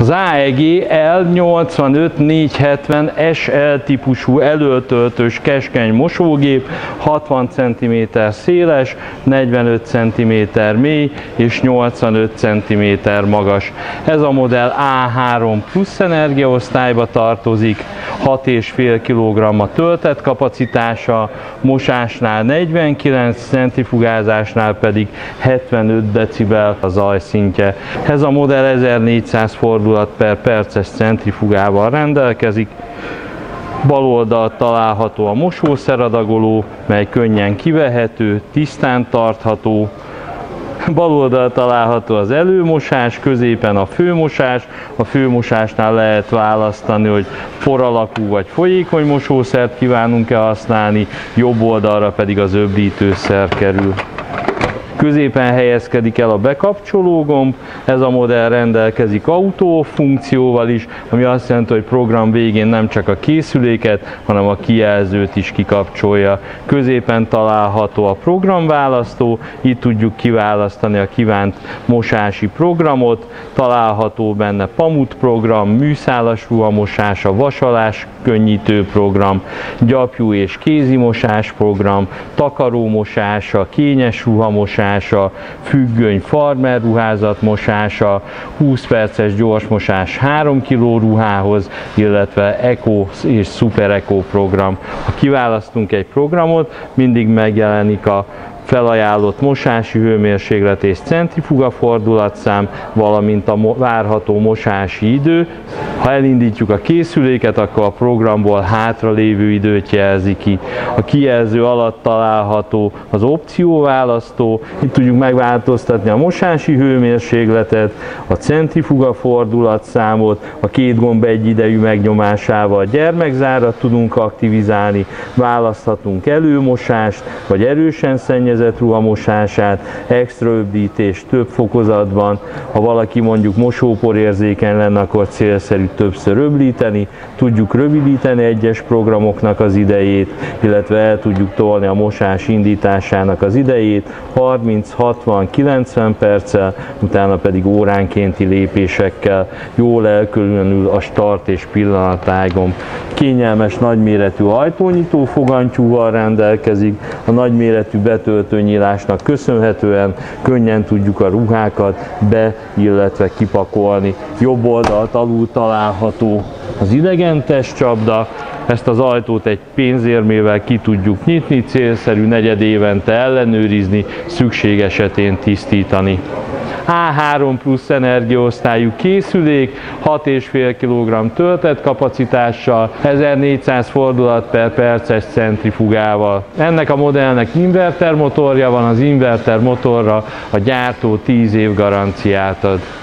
Az AEG L85470 SL típusú előtöltős keskeny mosógép, 60 cm széles, 45 cm mély és 85 cm magas. Ez a modell A3 plusz energiaosztályba tartozik, 6,5 kg a töltett kapacitása, mosásnál 49, centrifugázásnál pedig 75 decibel a zajszintje. Ez a modell 1400 fordulat per perces centrifugával rendelkezik. Bal oldalt található a mosószeradagoló, mely könnyen kivehető, tisztán tartható. Bal oldalt található az előmosás, középen a főmosás. A főmosásnál lehet választani, hogy por alakú vagy folyékony mosószert kívánunk-e használni, jobb oldalra pedig az öblítőszer kerül. Középen helyezkedik el a bekapcsológomb, ez a modell rendelkezik autó funkcióval is, ami azt jelenti, hogy program végén nem csak a készüléket, hanem a kijelzőt is kikapcsolja. Középen található a programválasztó, itt tudjuk kiválasztani a kívánt mosási programot, található benne pamut program, műszálas ruhamosás, a vasalás könnyítő program, gyapjú és kézimosás program, takarómosása, kényes ruhamosás, függöny farmer ruházat mosása, 20 perces gyorsmosás 3 kg ruhához, illetve Eco és Super Eco program. Ha kiválasztunk egy programot, mindig megjelenik a felajánlott mosási hőmérséklet és centrifuga fordulatszám, valamint a várható mosási idő. Ha elindítjuk a készüléket, akkor a programból hátralévő időt jelzi ki. A kijelző alatt található az opcióválasztó, itt tudjuk megváltoztatni a mosási hőmérsékletet, a centrifuga fordulatszámot, a két gomb egyidejű megnyomásával a gyermekzárat tudunk aktivizálni, választhatunk előmosást, vagy erősen szennyezett ruhamosását, extra öblítést több fokozatban, ha valaki mondjuk mosóporérzékeny lenne, akkor célszerű többször öblíteni, tudjuk rövidíteni egyes programoknak az idejét, illetve el tudjuk tolni a mosás indításának az idejét 30-60-90 perccel, utána pedig óránkénti lépésekkel, jól elkülönül a start és pillanatágom. Kényelmes nagyméretű ajtónyitó fogantyúval rendelkezik, a nagyméretű betöltőnyílásnak köszönhetően könnyen tudjuk a ruhákat be, illetve kipakolni. Jobb oldalt alul található az idegentes csapda, ezt az ajtót egy pénzérmével ki tudjuk nyitni, célszerű negyedévente ellenőrizni, szükség esetén tisztítani. A3 plusz energiaosztályú készülék, 6,5 kg töltett kapacitással, 1400 fordulat per perces centrifugával. Ennek a modellnek invertermotorja van, az invertermotorra a gyártó 10 év garanciát ad.